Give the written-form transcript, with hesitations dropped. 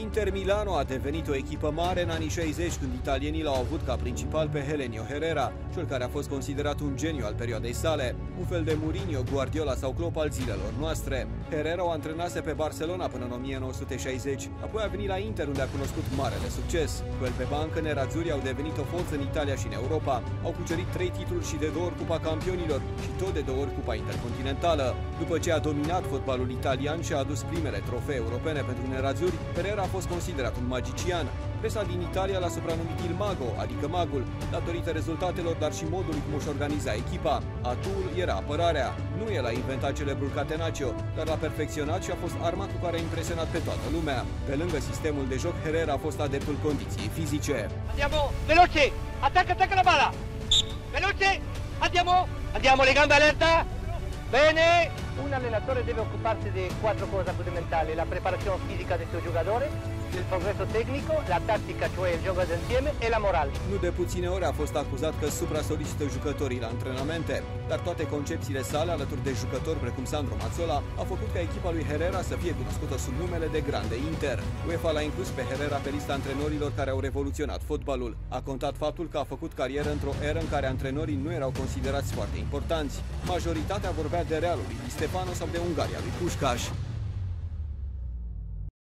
Inter Milano a devenit o echipă mare în anii 60, când italienii l-au avut ca principal pe Helenio Herrera, cel care a fost considerat un geniu al perioadei sale, un fel de Mourinho, Guardiola sau Klopp al zilelor noastre. Herrera o antrenase pe Barcelona până în 1960, apoi a venit la Inter, unde a cunoscut marele succes. Cu el pe bancă, Nerazzurri au devenit o forță în Italia și în Europa, au cucerit 3 titluri și de 2 ori Cupa Campionilor și tot de 2 ori Cupa Intercontinentală. După ce a dominat fotbalul italian și a adus primele trofee europene pentru Nerazzurri, Herrera a fost considerat un magician. Presa din Italia l-a supranumit Il Mago, adică magul, datorită rezultatelor, dar și modului cum își organiza echipa. Atul era apărarea. Nu el a inventat celebrul Catenaccio, dar l-a perfecționat și a fost arma cu care a impresionat pe toată lumea. Pe lângă sistemul de joc, Herrera a fost adeptul condiției fizice. Andiamo, veloce! Attacca, attacca la bala! Veloce! Andiamo! Andiamo, le gambe alerta! Bene! Un allenatore deve occuparsi di 4 cose fondamentali: la preparazione fisica del suo giocatore, il progresso tecnico, la tattica, cioè il gioco d'insieme, e la morale. Nu de puține ori a fost acuzat că supra-solicită jucătorii la antrenamente, dar toate concepțiile sale, alături de jucători precum Sandro Mazzola, a făcut ca echipa lui Herrera să fie cunoscută sub numele de Grande Inter. UEFA l-a inclus pe Herrera pe lista antrenorilor care au revoluționat fotbalul. A contat faptul că a făcut carieră într-o eră în care antrenorii nu erau considerați foarte importanți. Majoritatea vorbea de Realul lui Stefano sau de Ungaria lui Pușcaș.